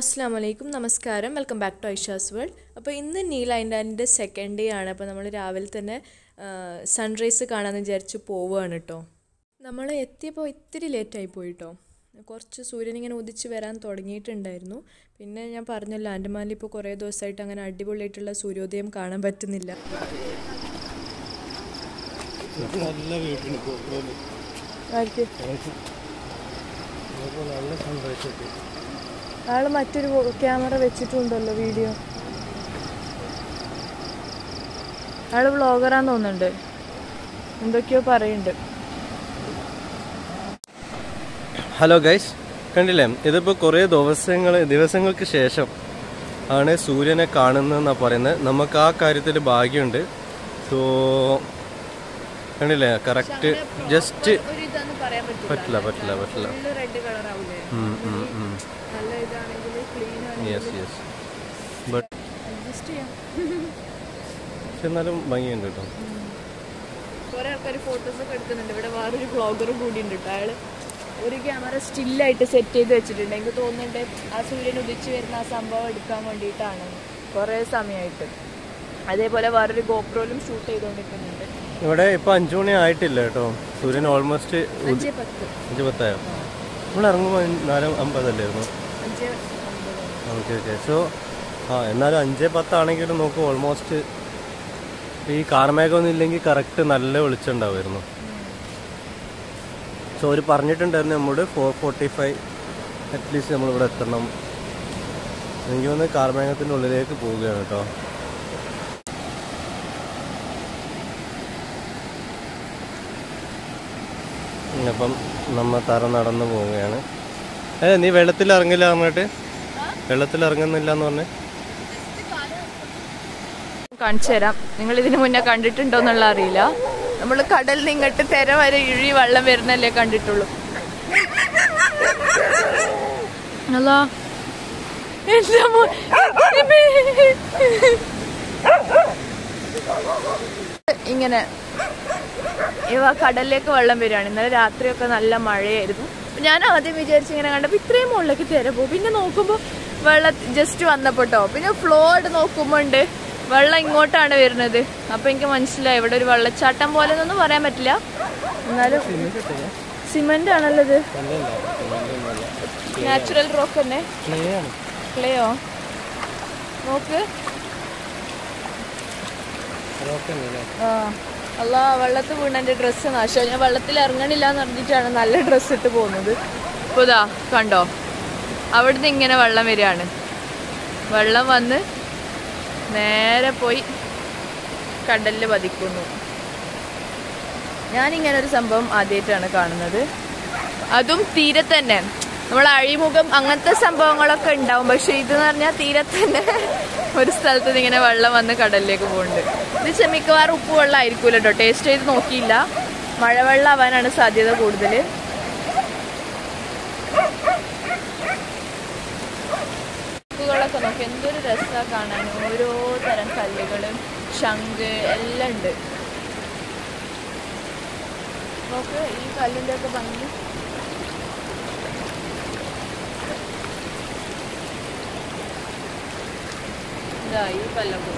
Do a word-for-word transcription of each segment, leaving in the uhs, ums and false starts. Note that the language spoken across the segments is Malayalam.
अस्सलाम वालेकुम नमस्कारम welcome back to Ayesha's world അപ്പോൾ ഇന്ന് നീൽ ഐലൻഡിൻ്റെ സെക്കൻഡ് ഡേ ആണ് അപ്പോൾ നമ്മൾ രാവിലെ തന്നെ സൺറൈസ് കാണാമെന്ന് വിചാരിച്ച് പോവുകയാണ് കേട്ടോ നമ്മൾ എത്തിയപ്പോൾ ഇത്തിരി ലേറ്റ് ആയി പോയിട്ടോ കുറച്ച് സൂര്യൻ ഇങ്ങനെ ഉദിച്ച് വരാൻ തുടങ്ങിയിട്ടുണ്ടായിരുന്നു പിന്നെ ഞാൻ പറഞ്ഞല്ലോ ആൻഡമാനിൽ ഇപ്പോൾ കുറേ ദിവസമായിട്ട് അങ്ങനെ അടിപൊളിയായിട്ടുള്ള സൂര്യോദയം കാണാൻ പറ്റുന്നില്ല ആള് മറ്റൊരു ക്യാമറ വെച്ചിട്ടുണ്ടല്ലോ വീഡിയോ ആള് വ്ളോഗറാന്ന് തോന്നുന്നുണ്ട് എന്തൊക്കെയോ പറയുന്നുണ്ട് ഹലോ ഗൈസ് കണ്ടില്ലേ ഇതിപ്പോൾ കുറേ ദിവസങ്ങൾ ദിവസങ്ങൾക്ക് ശേഷം ആണ് സൂര്യനെ കാണുന്നതെന്നാണ് പറയുന്നത് നമുക്ക് ആ കാര്യത്തിൽ ഭാഗ്യമുണ്ട് സോ കണ്ടില്ലേ കറക്റ്റ് ജസ്റ്റ് പറ്റില്ല പറ്റില്ല പറ്റില്ല yes yes but adjust ചെയ്യാം എന്നാലും ഭംഗിയുണ്ട് ട്ടോ കുറേ ആൾക്കാർ ഫോട്ടോസ് ഒക്കെ എടുക്കുന്നുണ്ട് ഇവിടെ വേറൊരു വ്ളോഗർ കൂടി ഉണ്ട് ട്ടോ അയാൾ ഒരു ക്യാമറ സ്റ്റിൽ ആയിട്ട് സെറ്റ് ചെയ്ത് വെച്ചിട്ടുണ്ട് എനിക്ക് തോന്നുന്നുണ്ട് ആ സൂര്യൻ ഉദിച്ചു വരുന്ന ആ സംഭവം എടുക്കാൻ വേണ്ടിയിട്ടാണ് കുറേ സമയമായിട്ട് അതേപോലെ വേറൊരു ഗോപ്രോയിലും ഷൂട്ട് ചെയ്തുകൊണ്ടിരിക്കുന്നുണ്ട് ഇവിടെ ഇപ്പൊ അഞ്ച് മണി ആയിട്ടില്ല ട്ടോ സൂര്യൻ ഓൾമോസ്റ്റ് അഞ്ച് പത്തായോ നമ്മൾ ഇറങ്ങുമ്പോൾ നാല് അമ്പതല്ലായിരുന്നു ഓക്കെ ഓക്കെ സോ ആ എന്നാലും അഞ്ച് പത്താണെങ്കിലും നോക്കും ഓൾമോസ്റ്റ് ഈ കാർമേഘമൊന്നും ഇല്ലെങ്കിൽ കറക്റ്റ് നല്ല വെളിച്ചുണ്ടാവുമായിരുന്നു സോ അവർ പറഞ്ഞിട്ടുണ്ടായിരുന്നു നമ്മോട് ഫോർ ഫോർട്ടി ഫൈവ് അറ്റ്ലീസ്റ്റ് നമ്മളിവിടെ എത്തണം എനിക്ക് തോന്നുന്നു കാർമേഘത്തിൻ്റെ ഉള്ളിലേക്ക് പോവുകയാണ് കേട്ടോ അപ്പം നമ്മ തറ നടന്നു പോവുകയാണ് ഏ നീ വെള്ളത്തിൽ ഇറങ്ങില്ല പറഞ്ഞിട്ട് വെള്ളത്തിൽ ഇറങ്ങുന്നില്ല എന്ന് പറഞ്ഞേ കാണിച്ചു തരാം നിങ്ങൾ ഇതിനു മുന്നേ കണ്ടിട്ടുണ്ടോ എന്നുള്ള അറിയില്ല നമ്മൾ കടലിൽ നിങ്ങട്ട് തിര വരെ ഇഴി വെള്ളം വരുന്നല്ലേ കണ്ടിട്ടുള്ളൂ ഇങ്ങനെ ഇവ കടലിലേക്ക് വെള്ളം വരുവാണ് ഇന്നലെ രാത്രിയൊക്കെ നല്ല മഴയായിരുന്നു ഞാൻ ആദ്യം വിചാരിച്ചു ഇങ്ങനെ കണ്ടപ്പോൾ ഇത്രയും മുകളിലേക്ക് തിര പോകും പിന്നെ നോക്കുമ്പോൾ വെള്ളം ജസ്റ്റ് വന്നപ്പോട്ടോ പിന്നെ ഫ്ലോ ആയിട്ട് നോക്കുമ്പോൾ ഉണ്ട് വെള്ളം ഇങ്ങോട്ടാണ് വരുന്നത് അപ്പം എനിക്ക് മനസ്സിലായി ഇവിടെ ഒരു വെള്ളച്ചാട്ടം പോലെ എന്നൊന്നും പറയാൻ പറ്റില്ല എന്നാലും സിമെന്റ് ആണല്ലോ ഇത് നാച്ചുറൽ റോക്ക് തന്നെ ക്ലേയോ നോക്ക് ആ അല്ല വെള്ളത്തിൽ വീണ് എൻ്റെ ഡ്രസ്സ് നാശോ ഞാൻ വെള്ളത്തിൽ ഇറങ്ങണില്ല എന്ന് പറഞ്ഞിട്ടാണ് നല്ല ഡ്രസ്സ് ഇട്ട് പോകുന്നത് ഇപ്പോൾ ഇതാ കണ്ടോ അവിടുന്ന് ഇങ്ങനെ വെള്ളം വരികയാണ് വെള്ളം വന്ന് നേരെ പോയി കടലിൽ പതിക്കുന്നു ഞാനിങ്ങനൊരു സംഭവം ആദ്യമായിട്ടാണ് കാണുന്നത് അതും തീരെ തന്നെ നമ്മൾ അഴിമുഖം അങ്ങനത്തെ സംഭവങ്ങളൊക്കെ ഉണ്ടാവും പക്ഷെ ഇതെന്ന് പറഞ്ഞാൽ തീരെ തന്നെ ഒരു സ്ഥലത്ത് നിന്ന് ഇങ്ങനെ വെള്ളം വന്ന് കടലിലേക്ക് പോകുന്നുണ്ട് ഇത് മിക്കവാറും ഉപ്പ് വെള്ളം ആയിരിക്കൂല കേട്ടോ ടേസ്റ്റ് ചെയ്ത് നോക്കിയില്ല മഴവെള്ളം ആവാനാണ് സാധ്യത കൂടുതൽ ഉപ്പുകളൊക്കെ നോക്കി എന്തൊരു രസമാണ് കാണാൻ ഓരോ തരം കല്ലുകളും ശംഖ് എല്ലാം ഉണ്ട് നോക്ക് ഈ കല്ലിൻ്റെ ഒക്കെ ഭംഗി ഈ കല്ലൊക്കെ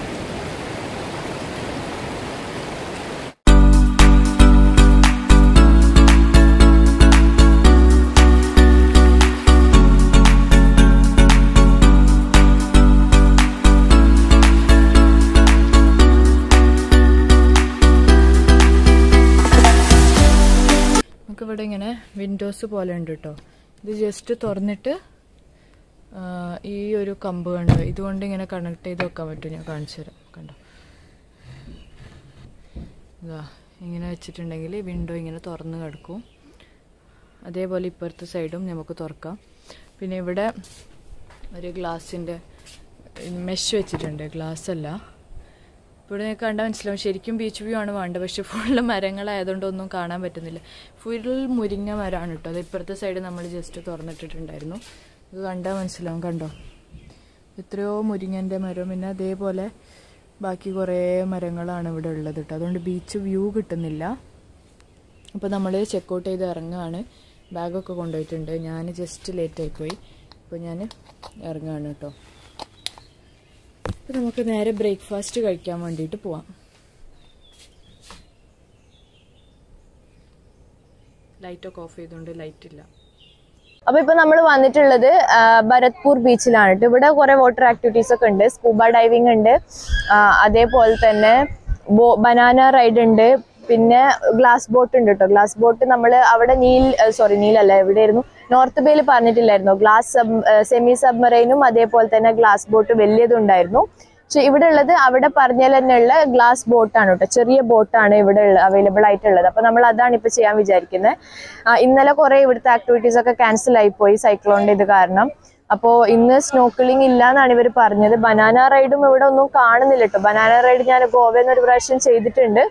ഇവിടെ ഇങ്ങനെ വിൻഡോസ് പോലെ ഉണ്ട് കേട്ടോ ഇത് ജസ്റ്റ് തുറന്നിട്ട് ഈ ഒരു കമ്പ് കണ്ടോ ഇതുകൊണ്ട് ഇങ്ങനെ കണക്ട് ചെയ്ത് വെക്കാൻ പറ്റും ഞാൻ കാണിച്ചു തരാം കണ്ടോ ഇതാ ഇങ്ങനെ വെച്ചിട്ടുണ്ടെങ്കിൽ വിൻഡോ ഇങ്ങനെ തുറന്ന് കിടക്കും അതേപോലെ ഇപ്പുറത്തെ സൈഡും നമുക്ക് തുറക്കാം പിന്നെ ഇവിടെ ഒരു ഗ്ലാസിൻ്റെ മെഷ് വെച്ചിട്ടുണ്ട് ഗ്ലാസ് അല്ല ഇവിടെ കണ്ടാൽ മനസ്സിലാവും ശരിക്കും ബീച്ച് വ്യൂ ആണ് വേണ്ടത് പക്ഷെ ഫുള്ള് മരങ്ങളായതുകൊണ്ട് ഒന്നും കാണാൻ പറ്റുന്നില്ല ഫുൾ മുരിങ്ങ മരമാണ് കേട്ടോ അത് ഇപ്പുറത്തെ സൈഡ് നമ്മൾ ജസ്റ്റ് തുറന്നിട്ടിട്ടുണ്ടായിരുന്നു ഇത് കണ്ടാൽ മനസ്സിലാവും കണ്ടോ എത്രയോ മുരിങ്ങൻ്റെ മരവും പിന്നെ അതേപോലെ ബാക്കി കുറേ മരങ്ങളാണ് ഇവിടെ ഉള്ളത് കേട്ടോ അതുകൊണ്ട് ബീച്ച് വ്യൂ കിട്ടുന്നില്ല അപ്പോൾ നമ്മൾ ചെക്കൗട്ട് ചെയ്ത് ഇറങ്ങുകയാണ് ബാഗൊക്കെ കൊണ്ടുപോയിട്ടുണ്ട് ഞാൻ ജസ്റ്റ് ലേറ്റായിപ്പോയി അപ്പോൾ ഞാൻ ഇറങ്ങാണ് കേട്ടോ. അപ്പോൾ നമുക്ക് നേരെ ബ്രേക്ക്ഫാസ്റ്റ് കഴിക്കാൻ വേണ്ടിയിട്ട് പോവാം. ലൈറ്റൊക്കെ ഓഫ് ചെയ്തുകൊണ്ട് ലൈറ്റ് ഇല്ല. അപ്പോൾ ഇപ്പോൾ നമ്മൾ വന്നിട്ടുള്ളത് ഭരത്പൂർ ബീച്ചിലാണ് കേട്ടോ. ഇവിടെ കുറേ വാട്ടർ ആക്ടിവിറ്റീസൊക്കെ ഉണ്ട്. സ്കൂബ ഡൈവിംഗ് ഉണ്ട്, അതേപോലെ തന്നെ ബോ ബനാന റൈഡ് ഉണ്ട്, പിന്നെ ഗ്ലാസ് ബോട്ട് ഉണ്ട് കേട്ടോ. ഗ്ലാസ് ബോട്ട് നമ്മൾ അവിടെ നീൽ സോറി നീലല്ല എവിടെയായിരുന്നു നോർത്ത് ബേയിൽ പറഞ്ഞിട്ടില്ലായിരുന്നു, ഗ്ലാസ് സബ് സെമി സബ്മറൈനും അതേപോലെ തന്നെ ഗ്ലാസ് ബോട്ട് വലിയതുണ്ടായിരുന്നു. പക്ഷെ ഇവിടെ ഉള്ളത് അവിടെ പറഞ്ഞാൽ തന്നെയുള്ള ഗ്ലാസ് ബോട്ടാണ് കേട്ടോ, ചെറിയ ബോട്ടാണ് ഇവിടെ അവൈലബിൾ ആയിട്ടുള്ളത്. അപ്പോൾ നമ്മൾ അതാണ് ഇപ്പോൾ ചെയ്യാൻ വിചാരിക്കുന്നത്. ഇന്നലെ കുറേ ഇവിടുത്തെ ആക്ടിവിറ്റീസ് ഒക്കെ ക്യാൻസൽ ആയിപ്പോയി സൈക്ലോണിൻ്റെ ഇത് കാരണം. അപ്പോൾ ഇന്ന് സ്നോക്കിളിംഗ് ഇല്ല എന്നാണ് ഇവർ പറഞ്ഞത്. ബനാന റൈഡും ഇവിടെ ഒന്നും കാണുന്നില്ല കേട്ടോ. ബനാന റൈഡ് ഞാൻ ഗോവയിൽ നിന്ന് ഒരു പ്രാവശ്യം ചെയ്തിട്ടുണ്ട്.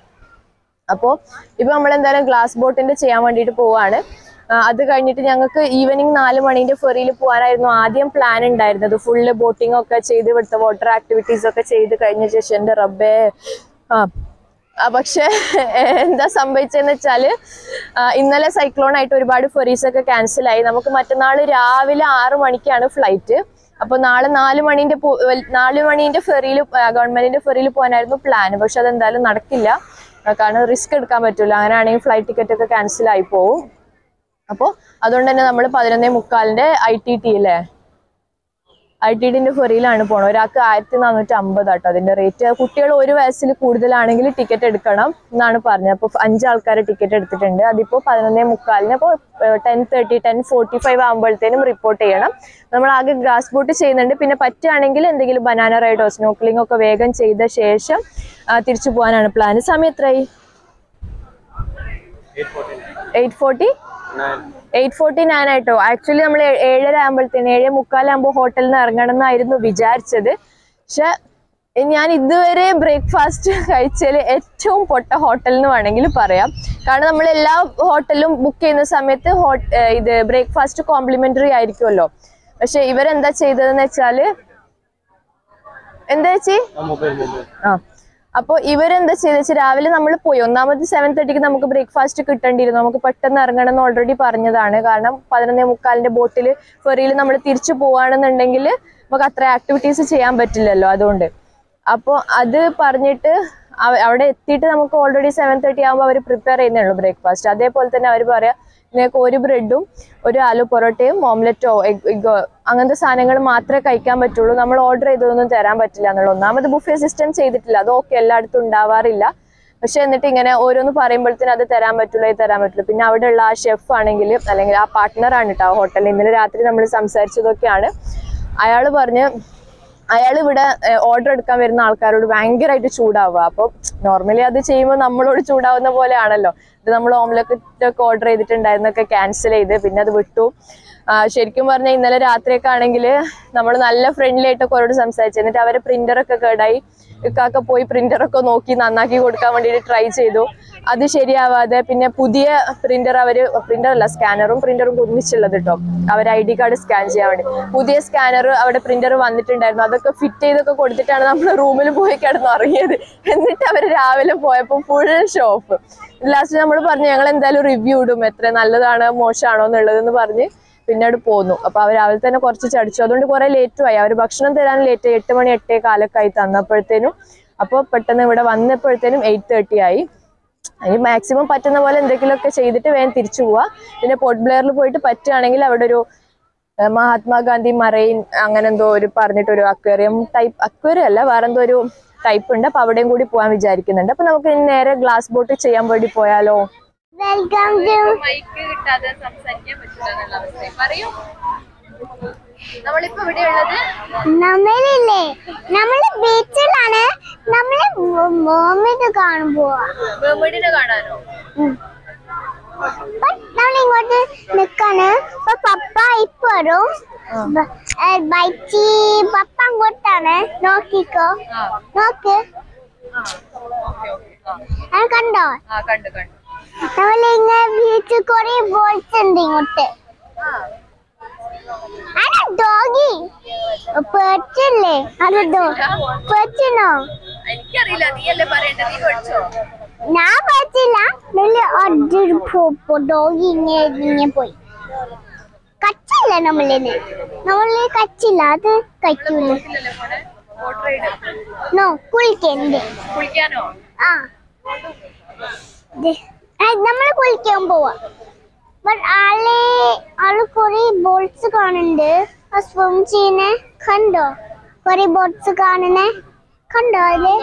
അപ്പോൾ ഇപ്പോൾ നമ്മളെന്തായാലും ഗ്ലാസ് ബോട്ടിൻ്റെ ചെയ്യാൻ വേണ്ടിയിട്ട് പോവാണ്. അത് കഴിഞ്ഞിട്ട് ഞങ്ങൾക്ക് ഈവനിങ് നാല് മണീൻ്റെ ഫെറിയിൽ പോകാനായിരുന്നു ആദ്യം പ്ലാൻ ഉണ്ടായിരുന്നത്. ഫുള്ള് ബോട്ടിംഗ് ഒക്കെ ചെയ്ത് ഇവിടുത്തെ വാട്ടർ ആക്ടിവിറ്റീസ് ഒക്കെ ചെയ്ത് കഴിഞ്ഞ ശേഷം എൻ്റെ റബ്ബേ ആ പക്ഷെ എന്താ സംഭവിച്ചതെന്ന് വെച്ചാൽ ഇന്നലെ സൈക്ലോണായിട്ട് ഒരുപാട് ഫെറീസൊക്കെ ക്യാൻസലായി. നമുക്ക് മറ്റന്നാൾ രാവിലെ ആറു മണിക്കാണ് ഫ്ലൈറ്റ്. അപ്പോൾ നാളെ നാല് മണീൻ്റെ പോ നാല് മണീൻ്റെ ഫെറിയിൽ ഗവൺമെൻറ്റിൻ്റെ ഫെറിയിൽ പോകാനായിരുന്നു പ്ലാൻ. പക്ഷെ അതെന്തായാലും നടക്കില്ല, കാരണം റിസ്ക് എടുക്കാൻ പറ്റില്ല. അങ്ങനെയാണെങ്കിൽ ഫ്ലൈറ്റ് ടിക്കറ്റ് ഒക്കെ ക്യാൻസൽ ആയി പോവും. അപ്പോൾ അതുകൊണ്ട് തന്നെ നമ്മൾ പതിനൊന്നേ മുക്കാലിൻ്റെ ഐ ടി ടി അല്ലേ ഐ ടി ടിൻ്റെ ഫെറിയിലാണ് പോകണം. ഒരാൾക്ക് ആയിരത്തി നാനൂറ്റി അമ്പത് ആട്ടോ അതിൻ്റെ റേറ്റ്. കുട്ടികൾ ഒരു വയസ്സിൽ കൂടുതലാണെങ്കിൽ ടിക്കറ്റ് എടുക്കണം എന്നാണ് പറഞ്ഞത്. അപ്പോൾ അഞ്ചാൾക്കാർ ടിക്കറ്റ് എടുത്തിട്ടുണ്ട്. അതിപ്പോൾ പതിനൊന്നേ മുക്കാലിന് അപ്പോൾ ten thirty ten forty five ആകുമ്പോഴത്തേനും റിപ്പോർട്ട് ചെയ്യണം. നമ്മൾ ആകെ ഗ്രാസ് ബോട്ട് ചെയ്യുന്നുണ്ട്. പിന്നെ പറ്റുകയാണെങ്കിൽ എന്തെങ്കിലും ബനാന റൈഡോ സ്നോക്ലിംഗ് ഒക്കെ വേഗം ചെയ്ത ശേഷം തിരിച്ചു പോകാനാണ് പ്ലാൻ. സമയം എത്രയായി? Eight forty eight forty nine ആയിട്ടോ. ആക്ച്വലി നമ്മൾ ഏഴര ആകുമ്പോഴത്തേന് ഏഴ് മുക്കാലാകുമ്പോൾ ഹോട്ടലിൽ നിന്ന് ഇറങ്ങണം എന്നായിരുന്നു വിചാരിച്ചത്. പക്ഷെ ഞാൻ ഇതുവരെ ബ്രേക്ക്ഫാസ്റ്റ് കഴിച്ചാൽ ഏറ്റവും പൊട്ട ഹോട്ടൽ എന്ന് വേണമെങ്കിൽ പറയാം. കാരണം നമ്മൾ എല്ലാ ഹോട്ടലും ബുക്ക് ചെയ്യുന്ന സമയത്ത് ഹോട്ട ഇത് ബ്രേക്ക്ഫാസ്റ്റ് കോംപ്ലിമെന്ററി ആയിരിക്കുമല്ലോ. പക്ഷെ ഇവരെന്താ ചെയ്തതെന്ന് വെച്ചാൽ എന്താ ചേച്ചി ആ അപ്പോൾ ഇവരെന്താ ചെയ്തെന്ന് വെച്ചാൽ രാവിലെ നമ്മൾ പോയി ഒന്നാമത് സെവൻ തേർട്ടിക്ക് നമുക്ക് ബ്രേക്ക്ഫാസ്റ്റ് കിട്ടേണ്ടിയിരുന്നു. നമുക്ക് പെട്ടെന്ന് ഇറങ്ങണം എന്ന് ഓൾറെഡി പറഞ്ഞതാണ്. കാരണം പതിനൊന്നേ മുക്കാലിൻ്റെ ബോട്ടിൽ ഫെറിയിൽ നമ്മൾ തിരിച്ചു പോവുകയാണെന്നുണ്ടെങ്കിൽ നമുക്ക് അത്ര ആക്ടിവിറ്റീസ് ചെയ്യാൻ പറ്റില്ലല്ലോ. അതുകൊണ്ട് അപ്പോൾ അത് പറഞ്ഞിട്ട് അവിടെ എത്തിയിട്ട് നമുക്ക് ഓൾറെഡി സെവൻ തേർട്ടി ആകുമ്പോൾ അവർ പ്രിപ്പയർ ചെയ്യുന്നേ ഉള്ളൂ ബ്രേക്ക്ഫാസ്റ്റ്. അതേപോലെ തന്നെ അവർ പറയാം നിങ്ങൾക്ക് ഒരു ബ്രെഡും ഒരു ആലു പൊറോട്ടയും ഓംലെറ്റോ എഗ്ഗോ അങ്ങനത്തെ സാധനങ്ങൾ മാത്രമേ കഴിക്കാൻ പറ്റുള്ളൂ, നമ്മൾ ഓർഡർ ചെയ്തതൊന്നും തരാൻ പറ്റില്ല എന്നുള്ളത്. ഒന്നാമത് ബുഫേ സിസ്റ്റം ചെയ്തിട്ടില്ല, അത് ഓക്കെ എല്ലായിടത്തും ഉണ്ടാവാറില്ല. പക്ഷെ എന്നിട്ട് ഇങ്ങനെ ഓരോന്ന് പറയുമ്പോഴത്തേനും അത് തരാൻ പറ്റുള്ളൂ ഇത് തരാൻ പറ്റുള്ളൂ. പിന്നെ അവിടെയുള്ള ആ ഷെഫ് ആണെങ്കിൽ അല്ലെങ്കിൽ ആ പാർട്ട്ണറാണ് കേട്ടോ ആ ഹോട്ടലിൽ, ഇന്നലെ രാത്രി നമ്മൾ സംസാരിച്ചതൊക്കെയാണ്. അയാൾ പറഞ്ഞ് അയാൾ ഇവിടെ ഓർഡർ എടുക്കാൻ വരുന്ന ആൾക്കാരോട് ഭയങ്കരമായിട്ട് ചൂടാവുക. അപ്പോൾ നോർമലി അത് ചെയ്യുമ്പോൾ നമ്മളോട് ചൂടാവുന്ന പോലെയാണല്ലോ. ഇത് നമ്മൾ ഓംലെറ്റൊക്കെ ഓർഡർ ചെയ്തിട്ടുണ്ടായിരുന്നൊക്കെ ക്യാൻസൽ ചെയ്ത് പിന്നെ അത് വിട്ടു. ശരിക്കും പറഞ്ഞാൽ ഇന്നലെ രാത്രിയൊക്കെ ആണെങ്കിൽ നമ്മൾ നല്ല ഫ്രണ്ട്ലി ആയിട്ടൊക്കെ അവരോട് സംസാരിച്ചു. എന്നിട്ട് അവരെ പ്രിൻ്ററൊക്കെ കേടായി ഇക്കാക്കെ പോയി പ്രിൻ്ററൊക്കെ നോക്കി നന്നാക്കി കൊടുക്കാൻ വേണ്ടിയിട്ട് ട്രൈ ചെയ്തു. അത് ശരിയാവാതെ പിന്നെ പുതിയ പ്രിൻ്റർ അവർ പ്രിൻ്ററല്ല സ്കാനറും പ്രിൻ്ററും ഒന്നിച്ചുള്ളത് കേട്ടോ, അവർ ഐ ഡി കാർഡ് സ്കാൻ ചെയ്യാൻ വേണ്ടി പുതിയ സ്കാനർ അവിടെ പ്രിൻ്റർ വന്നിട്ടുണ്ടായിരുന്നു. അതൊക്കെ ഫിറ്റ് ചെയ്തൊക്കെ കൊടുത്തിട്ടാണ് നമ്മൾ റൂമിൽ പോയി കിടന്നു ഇറങ്ങിയത്. എന്നിട്ട് അവർ രാവിലെ പോയപ്പോൾ ഫുൾ ഷോപ്പ്. ലാസ്റ്റ് നമ്മൾ പറഞ്ഞു ഞങ്ങൾ എന്തായാലും റിവ്യൂ ഇടും എത്ര നല്ലതാണ് മോശമാണോ എന്നുള്ളതെന്ന് പറഞ്ഞ് പിന്നീട് പോന്നു. അപ്പോൾ അവർ രാവിലെ തന്നെ കുറച്ച് ചടിച്ചു. അതുകൊണ്ട് കുറേ ലേറ്റുമായി. അവർ ഭക്ഷണം തരാൻ ലേറ്റായി, എട്ട് മണി എട്ടേ കാലൊക്കെ തന്നപ്പോഴത്തേനും. അപ്പോൾ പെട്ടെന്ന് ഇവിടെ വന്നപ്പോഴത്തേനും എയ്റ്റ് തേർട്ടി ആയി. ഇനി മാക്സിമം പറ്റുന്ന പോലെ എന്തെങ്കിലുമൊക്കെ ചെയ്തിട്ട് വേഗം തിരിച്ചു പോവാ. പിന്നെ പോർട്ട് ബ്ലെയറിൽ പോയിട്ട് പറ്റുകയാണെങ്കിൽ അവിടെ ഒരു മഹാത്മാഗാന്ധി മറൈൻ അങ്ങനെ എന്തോ ഒരു പറഞ്ഞിട്ടൊരു അക്വേറിയം ടൈപ്പ്, അക്വേറിയം അല്ല വേറെ എന്തോ ഒരു ടൈപ്പ് ഉണ്ട്. അപ്പോൾ അവിടെയും കൂടി പോകാൻ വിചാരിക്കുന്നുണ്ട്. അപ്പോൾ നമുക്ക് ഇനി നേരെ ഗ്ലാസ് ബോട്ട് ചെയ്യാൻ വേണ്ടി പോയാലോ. അങ്ങോട്ടാണ് നോക്കിക്കോ നോക്ക് കണ്ടോ കണ്ടു കണ്ടു ബീച്ച് കൊറേ ബോൾസ് ഉണ്ട് ഇങ്ങോട്ട്. എനിക്കറിയില്ല നീ അല്ലേ പറയേണ്ടത്. ഞാൻ പഠിച്ചില്ല. വലിയ പോയി കച്ച ಕಚ್ಚಿಲ್ಲ ನಮ್ಮಲ್ಲೇನೆ ನಮ್ಮಲ್ಲಿ ಕಚ್ಚಿಲ್ಲ ಅದು ಕಚ್ಚಿಲ್ಲ ವಾಟರ್ ರೈಡ್ ನೋ ಕುಲ್ಕೆಂದೆ ಕುಲ್ಕ್ಯಾನೋ ಆ ದೇ നമ്മൾ കുളിക്കാൻ പോവാ ബട്ട് ആളെ ആള് കുറേ ബോട്ട്സ് കാണുന്നുണ്ട് ആ സ്വിം ചെയ്യുന്ന കണ്ടോ കുറേ ബോട്ട്സ് കാണുന്നേ കണ്ടോ അല്ലേ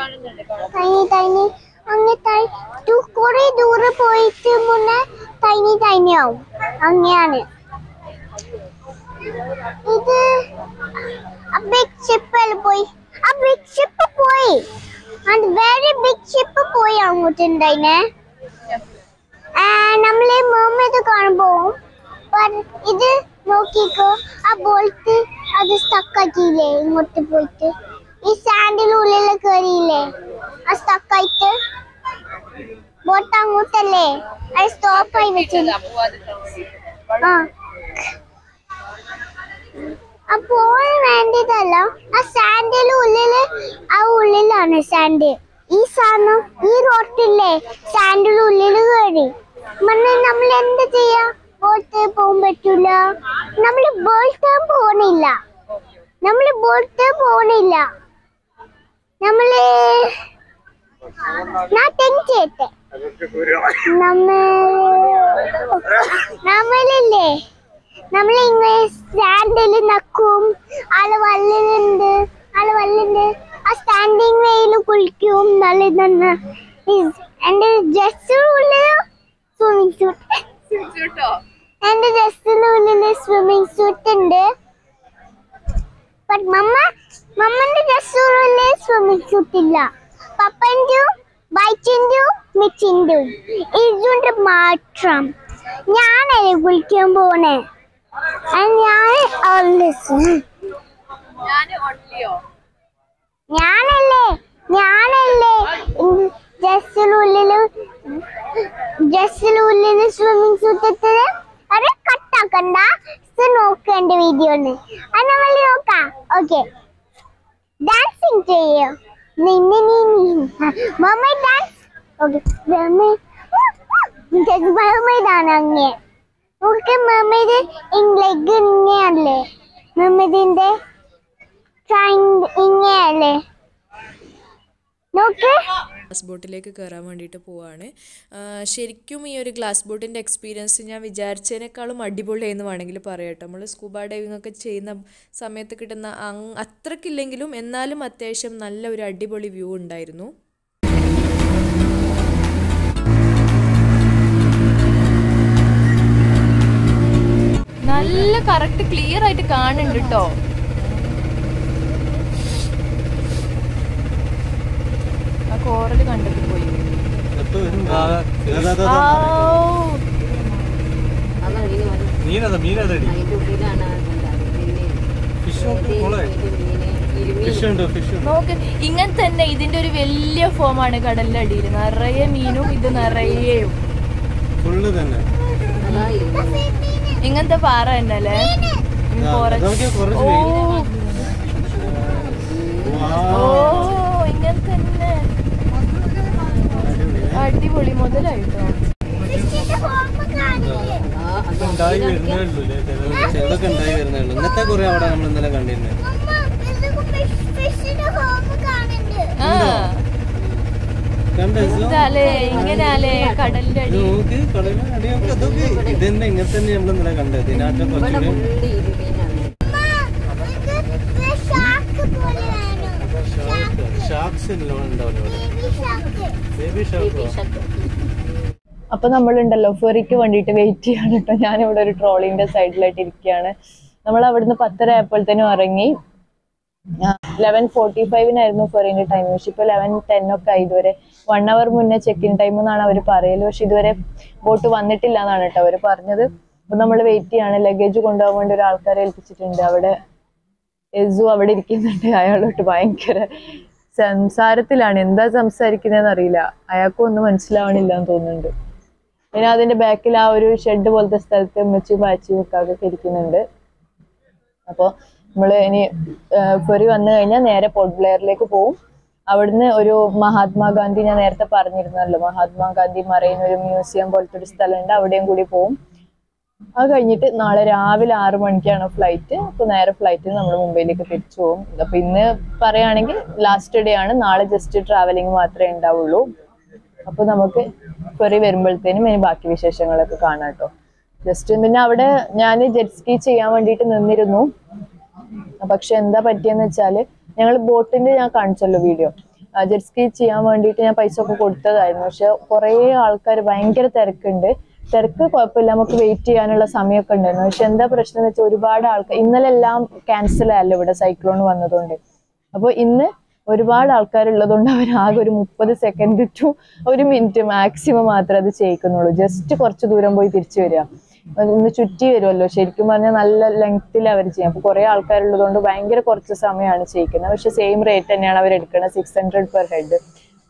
തൈനി തൈനി അങ്ങേ തൈ ടു കുറേ ദൂരെ പോയിട്ട് മുന്നേ തൈനി തൈനിയാവും അങ്ങനെയാണ് ഇത് a big ship പോയി a big ship പോയി and very big ship പോയി അങ്ങോട്ടുണ്ടായിനെ and namle mermaid kanbo but idu nokiko a bolt adu stuck akile ingottu poite ee sand ulile keriyile a stuck aite boat angotale I stop ai vechilla ah appo vendidalla a sand ulile a ulilana sand ee saana ee rotille sand ulile keri मन्ने नमले എന്ത് ചെയ്യാ ബോട്ട് പോകാൻ പറ്റില്ല നമ്മൾ ബോട്ട് പോണില്ല നമ്മൾ ബോട്ട് പോണില്ല നമ്മൾ ഞാൻ ടെൻചേത്തെ നമ്മൾ നമ്മളില്ലേ നമ്മൾ ഇങ്ങനെ സ്റ്റാൻഡിൽ നക്കും ആള് വല്ലുണ്ട് ആള് വല്ലുണ്ട് ആ സ്റ്റാൻഡിങ് വേയിൽ കുളിക്കും നല്ല നന്ന എൻ്റെ ജസ്റ്റ് ഉള്ളേ swimming suit swimming suit and the dressnulile swimming suit inde but mama mama inde dressnulile swimming suit illa papa inde bike inde mitch inde izunde matram yanale gulkan pone and yane allis yane onlyo yanalle yanalle dressnulile ജസ്റ്റില് ഉള്ളിൽ സ്വിമ്മിംഗ് സൂട്ട് ഇട്ടത് അരെ കട്ടാക്കണ്ട ഇത് നോക്കേണ്ട വീഡിയോ ആണ് അത് നമ്മൾ നോക്കാം ഓക്കെ ഡാൻസിങ് ചെയ്യോ നിന്നെ നീ മമ്മ ഡാൻസ് ഓക്കെ മമ്മ ഇങ്ങക്ക് മമ്മ ഡാൻസ് ഓക്കെ മമ്മയുടെ ഇംഗ്ലീഷ് ഇങ്ങനെയല്ലേ മമ്മയുടെ ട്രൈങ് ഇങ്ങനെയല്ലേ നോക്ക് ഗ്ലാസ് ബോട്ടിലേക്ക് കയറാൻ വേണ്ടിയിട്ട് പോവാണ്. ശരിക്കും ഈ ഒരു ഗ്ലാസ് ബോട്ടിൻ്റെ എക്സ്പീരിയൻസ് ഞാൻ വിചാരിച്ചതിനേക്കാളും അടിപൊളിയായെന്ന് വേണമെങ്കിൽ പറയട്ടെ. നമ്മൾ സ്കൂബ ഡൈവിംഗ് ഒക്കെ ചെയ്യുന്ന സമയത്ത് കിട്ടുന്ന അത്രക്കില്ലെങ്കിലും എന്നാലും അത്യാവശ്യം നല്ല ഒരു അടിപൊളി വ്യൂ ഉണ്ടായിരുന്നു. നല്ല കറക്റ്റ് ക്ലിയർ ആയിട്ട് കാണുന്നുണ്ട് കേട്ടോ. കോറൽ കണ്ടിട്ട് പോയി ഇങ്ങനെ തന്നെ ഇതിന്റെ ഒരു വലിയ ഫോമാണ് കടലിന്റെ അടിയിൽ നിറയെ മീനും ഇത് നിറയെയും ഇങ്ങനത്തെ പാറ തന്നെ അല്ലേ ഇങ്ങനെ തന്നെ അടിപൊളി മുതലായിട്ടോ ഇങ്ങനെയാലേ കടലിന്റെ അടി ഇങ്ങനെ തന്നെ നമ്മളിന്നലെ കണ്ടത് അപ്പൊ നമ്മളുണ്ടല്ലോ ഫെറിക്ക് വേണ്ടിയിട്ട് വെയിറ്റ് ചെയ്യാണ് കേട്ടോ. ഞാനിവിടെ ഒരു ട്രോളിന്റെ സൈഡിലായിട്ട് ഇരിക്കുകയാണ്. നമ്മൾ അവിടുന്ന് പത്തര ആയപ്പോഴത്തേനും ഇറങ്ങി. ലെവൻ ഫോർട്ടി ഫൈവിനായിരുന്നു ഫെറിന്റെ ടൈം. പക്ഷെ ഇപ്പൊ ലെവൻ ടെൻ ഒക്കെ ആയി. ഇതുവരെ വൺ അവർ മുന്നേ ചെക്ക് ഇൻ ടൈം എന്നാണ് അവർ പറയല്. പക്ഷെ ഇതുവരെ ബോട്ട് വന്നിട്ടില്ല എന്നാണ് കേട്ടോ അവര് പറഞ്ഞത്. അപ്പൊ നമ്മൾ വെയിറ്റ് ചെയ്യാണ്. ലഗേജ് കൊണ്ടുപോകാൻ വേണ്ടി ഒരാൾക്കാരെ ഏൽപ്പിച്ചിട്ടുണ്ട്. അവിടെ എസു അവിടെ ഇരിക്കുന്നുണ്ട്. അയാളോട്ട് ഭയങ്കര സംസാരത്തിലാണ്. എന്താ സംസാരിക്കുന്നതെന്ന് അറിയില്ല. അയാൾക്കും ഒന്നും മനസ്സിലാവണില്ല എന്ന് തോന്നുന്നുണ്ട്. പിന്നെ അതിന്റെ ബാക്കിൽ ആ ഒരു ഷെഡ് പോലത്തെ സ്ഥലത്ത് ഉമ്മച്ചി പാച്ചി മുക്കാക്കൊക്കെ ഇരിക്കുന്നുണ്ട്. അപ്പോൾ നമ്മള് ഇനി ഫെറി വന്നു കഴിഞ്ഞാൽ നേരെ പോർട്ട് ബ്ലെയറിലേക്ക് പോവും. അവിടുന്ന് ഒരു മഹാത്മാഗാന്ധി, ഞാൻ നേരത്തെ പറഞ്ഞിരുന്നല്ലോ മഹാത്മാഗാന്ധി മറൈൻ ഒരു മ്യൂസിയം പോലത്തെ ഒരു സ്ഥലമുണ്ട്, അവിടെയും കൂടി പോവും. അത് കഴിഞ്ഞിട്ട് നാളെ രാവിലെ ആറ് മണിക്കാണ് ഫ്ലൈറ്റ്. അപ്പോൾ നേരെ ഫ്ലൈറ്റിൽ നമ്മൾ മുംബൈയിലേക്ക് തിരിച്ചു പോകും. അപ്പോൾ ഇന്ന് പറയുകയാണെങ്കിൽ ലാസ്റ്റ് ഡേ ആണ്. നാളെ ജസ്റ്റ് ട്രാവലിംഗ് മാത്രമേ ഉണ്ടാവുള്ളൂ. അപ്പോൾ നമുക്ക് കുറേ വരുമ്പോഴത്തേനും ഇനി ബാക്കി വിശേഷങ്ങളൊക്കെ കാണാം കേട്ടോ. ജസ്റ്റ് പിന്നെ അവിടെ ഞാൻ ജെറ്റ് സ്കീ ചെയ്യാൻ വേണ്ടിയിട്ട് നിന്നിരുന്നു. പക്ഷെ എന്താ പറ്റിയെന്ന് വെച്ചാൽ ഞങ്ങൾ ബോട്ടിൻ്റെ ഞാൻ കാണിച്ചല്ലോ വീഡിയോ, ജെറ്റ് സ്കീ ചെയ്യാൻ വേണ്ടിയിട്ട് ഞാൻ പൈസ ഒക്കെ കൊടുത്തതായിരുന്നു. പക്ഷെ കുറേ ആൾക്കാർ, ഭയങ്കര തിരക്കുണ്ട്. തിരക്ക് കുഴപ്പമില്ല, നമുക്ക് വെയിറ്റ് ചെയ്യാനുള്ള സമയമൊക്കെ ഉണ്ടായിരുന്നു. പക്ഷെ എന്താ പ്രശ്നം എന്ന് വെച്ചാൽ ഒരുപാട് ആൾക്കാർ, ഇന്നലെ എല്ലാം ക്യാൻസൽ ആയല്ലോ ഇവിടെ സൈക്ലോൺ വന്നതുകൊണ്ട്. അപ്പോൾ ഇന്ന് ഒരുപാട് ആൾക്കാരുള്ളതുകൊണ്ട് അവർ ആകെ ഒരു മുപ്പത് സെക്കൻഡ് ടു ഒരു മിനിറ്റ് മാക്സിമം മാത്രമേ അത് ചെയ്യിക്കുന്നുള്ളൂ. ജസ്റ്റ് കുറച്ച് ദൂരം പോയി തിരിച്ചു വരിക, ഒന്ന് ചുറ്റി വരുമല്ലോ. ശരിക്കും പറഞ്ഞാൽ നല്ല ലെങ്ത്തിൽ അവർ ചെയ്യും. അപ്പോൾ കുറേ ആൾക്കാരുള്ളതുകൊണ്ട് ഭയങ്കര കുറച്ച് സമയമാണ് ചെയ്യിക്കുന്നത്. പക്ഷെ സെയിം റേറ്റ് തന്നെയാണ് അവർ എടുക്കുന്നത്, സിക്സ് ഹൺഡ്രഡ് പെർ ഹെഡ്.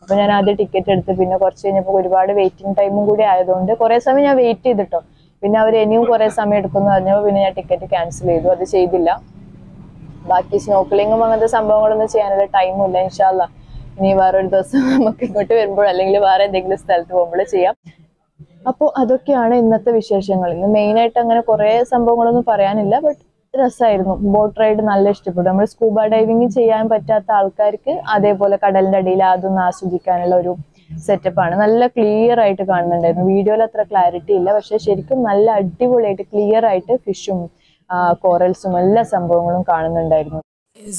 അപ്പോൾ ഞാൻ ആദ്യം ടിക്കറ്റ് എടുത്ത്, പിന്നെ കുറച്ച് കഴിഞ്ഞപ്പോൾ ഒരുപാട് വെയിറ്റിംഗ് ടൈമും കൂടി ആയതുകൊണ്ട് കുറേ സമയം ഞാൻ വെയിറ്റ് ചെയ്തിട്ടോ. പിന്നെ അവർ ഇനിയും കുറേ സമയം എടുക്കുമെന്ന് പറഞ്ഞപ്പോൾ പിന്നെ ഞാൻ ടിക്കറ്റ് ക്യാൻസൽ ചെയ്തു, അത് ചെയ്തില്ല. ബാക്കി സ്നോക്കലിങ്ങും അങ്ങനത്തെ സംഭവങ്ങളൊന്നും ചെയ്യാനുള്ള ടൈമും ഇല്ല. ഇൻഷാല്ല ഇനി വേറൊരു ദിവസം നമുക്ക് ഇങ്ങോട്ട് വരുമ്പോൾ അല്ലെങ്കിൽ വേറെ എന്തെങ്കിലും സ്ഥലത്ത് പോകുമ്പോൾ ചെയ്യാം. അപ്പോൾ അതൊക്കെയാണ് ഇന്നത്തെ വിശേഷങ്ങൾ. ഇന്ന് മെയിനായിട്ട് അങ്ങനെ കുറേ സംഭവങ്ങളൊന്നും പറയാനില്ല. ബട്ട് രസമായിരുന്നു, ബോട്ട് റൈഡ് നല്ല ഇഷ്ടപ്പെട്ടു. നമ്മൾ സ്കൂബ ഡൈവിങ് ചെയ്യാൻ പറ്റാത്ത ആൾക്കാർക്ക് അതേപോലെ കടലിൻ്റെ അടിയിൽ അതൊന്ന് ആസ്വദിക്കാനുള്ള ഒരു സെറ്റപ്പാണ്. നല്ല ക്ലിയർ ആയിട്ട് കാണുന്നുണ്ടായിരുന്നു. വീഡിയോയിൽ അത്ര ക്ലാരിറ്റി ഇല്ല, പക്ഷെ ശരിക്കും നല്ല അടിപൊളിയായിട്ട് ക്ലിയർ ആയിട്ട് ഫിഷും കോറൽസും എല്ലാ സംഭവങ്ങളും കാണുന്നുണ്ടായിരുന്നു.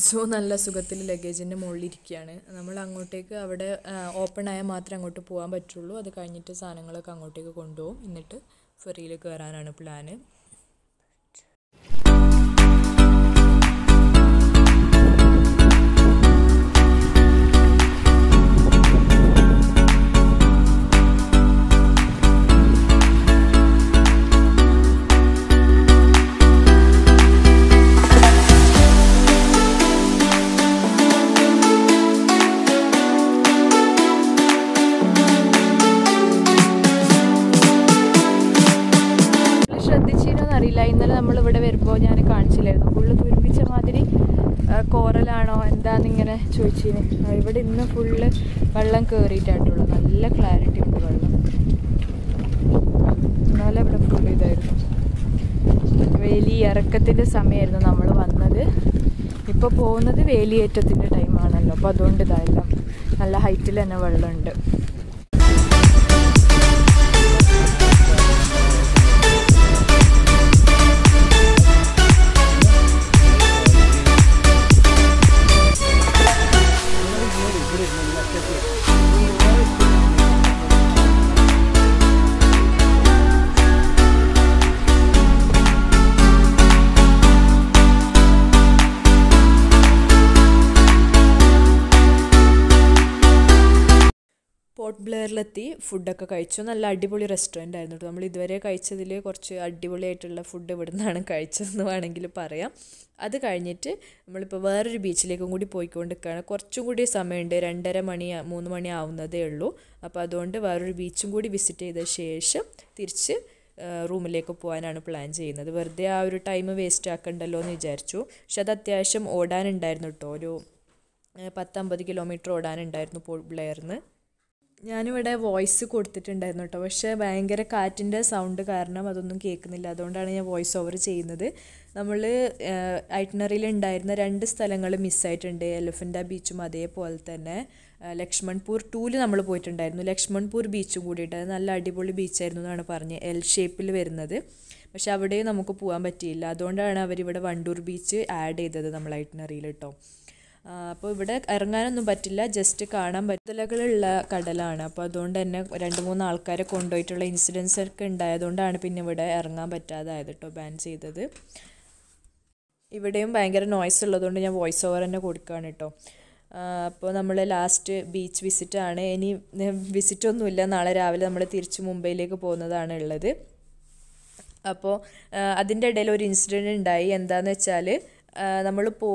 സോ നല്ല സുഖത്തിൽ ലഗേജിൻ്റെ മുകളിലിരിക്കുകയാണ് നമ്മൾ. അങ്ങോട്ടേക്ക് അവിടെ ഓപ്പൺ ആയാൽ മാത്രമേ അങ്ങോട്ട് പോകാൻ പറ്റുള്ളൂ. അത് കഴിഞ്ഞിട്ട് സാധനങ്ങളൊക്കെ അങ്ങോട്ടേക്ക് കൊണ്ടുപോകും. എന്നിട്ട് ഫെറിയിൽ കയറാനാണ് പ്ലാന്. ഇന്നലെ നമ്മളിവിടെ വരുമ്പോൾ ഞാൻ കാണിച്ചില്ലായിരുന്നു, ഫുള്ള് തുരുമ്പിച്ച മാതിരി കോറലാണോ എന്താന്നിങ്ങനെ ചോദിച്ചിന്. ഇവിടെ ഇന്ന് ഫുള്ള് വെള്ളം കയറിയിട്ടായിട്ടുള്ളൂ. നല്ല ക്ലാരിറ്റി ഉണ്ട് വെള്ളം. എന്നാലും ഇവിടെ ഫുൾ ഇതായിരുന്നു. വേലി ഇറക്കത്തിൻ്റെ സമയമായിരുന്നു നമ്മൾ വന്നത്. ഇപ്പോൾ പോകുന്നത് വേലിയേറ്റത്തിൻ്റെ ടൈമാണല്ലോ. അപ്പോൾ അതുകൊണ്ട് ഇതായാലും നല്ല ഹൈറ്റിൽ തന്നെ വെള്ളമുണ്ട്. പോർട്ട് ബ്ലെയറിലെത്തി ഫുഡൊക്കെ കഴിച്ചു. നല്ല അടിപൊളി റെസ്റ്റോറൻ്റ് ആയിരുന്നു കേട്ടോ. നമ്മൾ ഇതുവരെ കഴിച്ചതിൽ കുറച്ച് അടിപൊളിയായിട്ടുള്ള ഫുഡ് ഇവിടെ നിന്നാണ് കഴിച്ചതെന്ന് വേണമെങ്കിൽ പറയാം. അത് കഴിഞ്ഞിട്ട് നമ്മളിപ്പോൾ വേറൊരു ബീച്ചിലേക്കും കൂടി പോയിക്കൊണ്ടിരിക്കുകയാണ്. കുറച്ചും കൂടി സമയമുണ്ട്, രണ്ടര മണി മൂന്ന് മണി ആവുന്നതേ ഉള്ളൂ. അപ്പോൾ അതുകൊണ്ട് വേറൊരു ബീച്ചും കൂടി വിസിറ്റ് ചെയ്ത ശേഷം തിരിച്ച് റൂമിലേക്ക് പോകാനാണ് പ്ലാൻ ചെയ്യുന്നത്. വെറുതെ ആ ഒരു ടൈം വേസ്റ്റ് ആക്കണ്ടല്ലോ എന്ന് വിചാരിച്ചു. പക്ഷെ അത് അത്യാവശ്യം ഓടാനുണ്ടായിരുന്നു കേട്ടോ. ഒരു പത്തമ്പത് കിലോമീറ്റർ ഓടാനുണ്ടായിരുന്നു പോർട്ട് ബ്ലെയറിന്ന്. ഞാനിവിടെ വോയിസ് കൊടുത്തിട്ടുണ്ടായിരുന്നു കേട്ടോ. പക്ഷേ ഭയങ്കര കാറ്റിൻ്റെ സൗണ്ട് കാരണം അതൊന്നും കേൾക്കുന്നില്ല. അതുകൊണ്ടാണ് ഞാൻ വോയിസ് ഓവർ ചെയ്യുന്നത്. നമ്മൾ ഐറ്റിനറിയിൽ ഉണ്ടായിരുന്ന രണ്ട് സ്ഥലങ്ങൾ മിസ്സായിട്ടുണ്ട്. എലഫൻ്റ ബീച്ചും അതേപോലെ തന്നെ ലക്ഷ്മൺപൂർ ടൂവിൽ നമ്മൾ പോയിട്ടുണ്ടായിരുന്നു. ലക്ഷ്മൺപൂർ ബീച്ചും കൂടിയിട്ട് അത് നല്ല അടിപൊളി ബീച്ചായിരുന്നു എന്നാണ് പറഞ്ഞത്, എൽ ഷേപ്പിൽ വരുന്നത്. പക്ഷേ അവിടെയും നമുക്ക് പോകാൻ പറ്റിയില്ല. അതുകൊണ്ടാണ് അവരിവിടെ വണ്ടൂർ ബീച്ച് ആഡ് ചെയ്തത് നമ്മൾ ഐറ്റിനറിയിൽ കേട്ടോ. അപ്പോൾ ഇവിടെ ഇറങ്ങാനൊന്നും പറ്റില്ല, ജസ്റ്റ് കാണാൻ പറ്റലുകളുള്ള കടലാണ്. അപ്പോൾ അതുകൊണ്ട് തന്നെ രണ്ട് മൂന്ന് ആൾക്കാരെ കൊണ്ടുപോയിട്ടുള്ള ഇൻസിഡൻസ് ഒക്കെ ഉണ്ടായതുകൊണ്ടാണ് പിന്നെ ഇവിടെ ഇറങ്ങാൻ പറ്റാതായത് കേട്ടോ, ബാൻ ചെയ്തത്. ഇവിടെയും ഭയങ്കര നോയ്സ് ഉള്ളതുകൊണ്ട് ഞാൻ വോയിസ് ഓവർ തന്നെ കൊടുക്കുകയാണ് കേട്ടോ. അപ്പോൾ നമ്മൾ ലാസ്റ്റ് ബീച്ച് വിസിറ്റാണ്. ഇനി വിസിറ്റൊന്നുമില്ല, നാളെ രാവിലെ നമ്മൾ തിരിച്ച് മുംബൈയിലേക്ക് പോകുന്നതാണ് ഉള്ളത്. അപ്പോൾ അതിൻ്റെ ഇടയിൽ ഒരു ഇൻസിഡൻറ്റ് ഉണ്ടായി. എന്താണെന്ന് വെച്ചാൽ നമ്മൾ പോ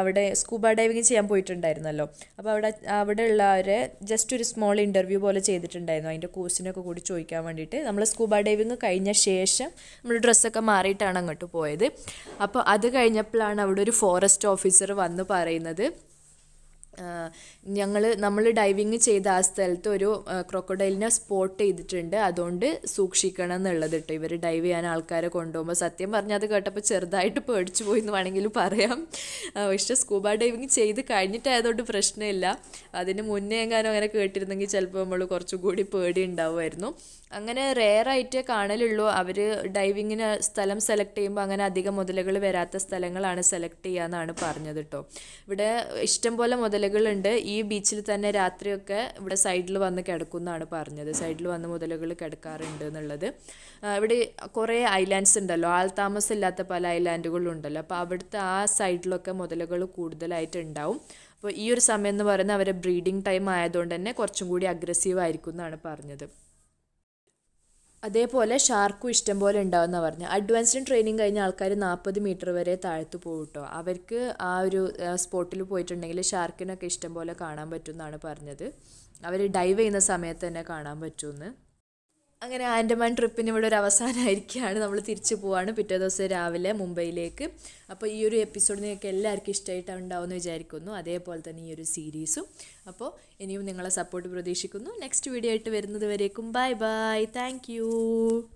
അവിടെ സ്കൂബ ഡൈവിങ് ചെയ്യാൻ പോയിട്ടുണ്ടായിരുന്നല്ലോ. അപ്പോൾ അവിടെ അവിടെ ഉള്ളവരെ ജസ്റ്റ് ഒരു സ്മോൾ ഇൻ്റർവ്യൂ പോലെ ചെയ്തിട്ടുണ്ടായിരുന്നു. അതിൻ്റെ കോഴ്സിനൊക്കെ കൂടി ചോദിക്കാൻ വേണ്ടിയിട്ട് നമ്മൾ സ്കൂബ ഡൈവിങ് കഴിഞ്ഞ ശേഷം നമ്മൾ ഡ്രസ്സൊക്കെ മാറിയിട്ടാണ് അങ്ങോട്ട് പോയത്. അപ്പോൾ അത് കഴിഞ്ഞപ്പോഴാണ് അവിടെ ഒരു ഫോറസ്റ്റ് ഓഫീസർ വന്ന് പറയുന്നത്, ഞങ്ങൾ നമ്മൾ ഡൈവിങ് ചെയ്ത ആ സ്ഥലത്ത് ഒരു ക്രോക്കോഡൈലിനെ സ്പോട്ട് ചെയ്തിട്ടുണ്ട്. അതുകൊണ്ട് സൂക്ഷിക്കണം എന്നുള്ളത് കേട്ടോ. ഇവർ ഡൈവ് ചെയ്യാൻ ആൾക്കാരെ കൊണ്ടുപോകുമ്പോൾ സത്യം പറഞ്ഞാൽ അത് കേട്ടപ്പോൾ ചെറുതായിട്ട് പേടിച്ചു പോയി എന്ന് വേണമെങ്കിൽ പറയാം. പക്ഷേ സ്കൂബ ഡൈവിങ് ചെയ്ത് കഴിഞ്ഞിട്ടായതുകൊണ്ട് പ്രശ്നമില്ല. അതിന് മുന്നേ എങ്ങാനും അങ്ങനെ കേട്ടിരുന്നെങ്കിൽ ചിലപ്പോൾ നമ്മൾ കുറച്ചും കൂടി പേടി ഉണ്ടാവുമായിരുന്നു. അങ്ങനെ റെയറായിട്ടേ കാണലുള്ളൂ. അവർ ഡൈവിങ്ങിന് സ്ഥലം സെലക്ട് ചെയ്യുമ്പോൾ അങ്ങനെ അധികം മുതലുകൾ വരാത്ത സ്ഥലങ്ങളാണ് സെലക്ട് ചെയ്യാന്നാണ് പറഞ്ഞത് കേട്ടോ. ഇവിടെ ഇഷ്ടംപോലെ മുതലുകളുണ്ട്. ഈ ബീച്ചിൽ തന്നെ രാത്രിയൊക്കെ ഇവിടെ സൈഡിൽ വന്ന് കിടക്കും എന്നാണ് പറഞ്ഞത്. സൈഡിൽ വന്ന് മുതലുകൾ കിടക്കാറുണ്ട് എന്നുള്ളത്. ഇവിടെ കുറേ ഐലാൻഡ്സ് ഉണ്ടല്ലോ, ആൾ താമസം ഇല്ലാത്ത പല ഐലാൻഡുകളും ഉണ്ടല്ലോ. അപ്പോൾ അവിടുത്തെ ആ സൈഡിലൊക്കെ മുതലുകൾ കൂടുതലായിട്ട് ഉണ്ടാവും. അപ്പോൾ ഈ ഒരു സമയം എന്ന് പറയുന്നത് അവരെ ബ്രീഡിങ് ടൈം ആയതുകൊണ്ട് തന്നെ കുറച്ചും കൂടി അഗ്രസീവ് ആയിരിക്കും എന്നാണ് പറഞ്ഞത്. അതേപോലെ ഷാർക്കും ഇഷ്ടം പോലെ ഉണ്ടാവുമെന്ന് പറഞ്ഞു. അഡ്വാൻസ്ഡ് ട്രെയിനിങ് കഴിഞ്ഞ ആൾക്കാർ നാൽപ്പത് മീറ്റർ വരെ താഴ്ത്തു പോകും കേട്ടോ. അവർക്ക് ആ ഒരു സ്പോട്ടിൽ പോയിട്ടുണ്ടെങ്കിൽ ഷാർക്കിനൊക്കെ ഇഷ്ടം പോലെ കാണാൻ പറ്റുമെന്നാണ് പറഞ്ഞത്. അവർ ഡൈവ് ചെയ്യുന്ന സമയത്ത് തന്നെ കാണാൻ പറ്റുമെന്ന്. അങ്ങനെ ആൻഡമാൻ ട്രിപ്പിന് ഇവിടെ ഒരു അവസാനമായിരിക്കുകയാണ്. നമ്മൾ തിരിച്ചു പോവാണ് പിറ്റേ ദിവസം രാവിലെ മുംബൈയിലേക്ക്. അപ്പോൾ ഈ ഒരു എപ്പിസോഡ് നിങ്ങൾക്ക് എല്ലാവർക്കും ഇഷ്ടമായിട്ടാണ് ഉണ്ടാവുമെന്ന് വിചാരിക്കുന്നു. അതേപോലെ തന്നെ ഈ ഒരു സീരീസും. അപ്പോൾ ഇനിയും നിങ്ങളെ സപ്പോർട്ട് പ്രതീക്ഷിക്കുന്നു. നെക്സ്റ്റ് വീഡിയോ ആയിട്ട് വരുന്നത് വരേക്കും ബൈ ബൈ. Thank you.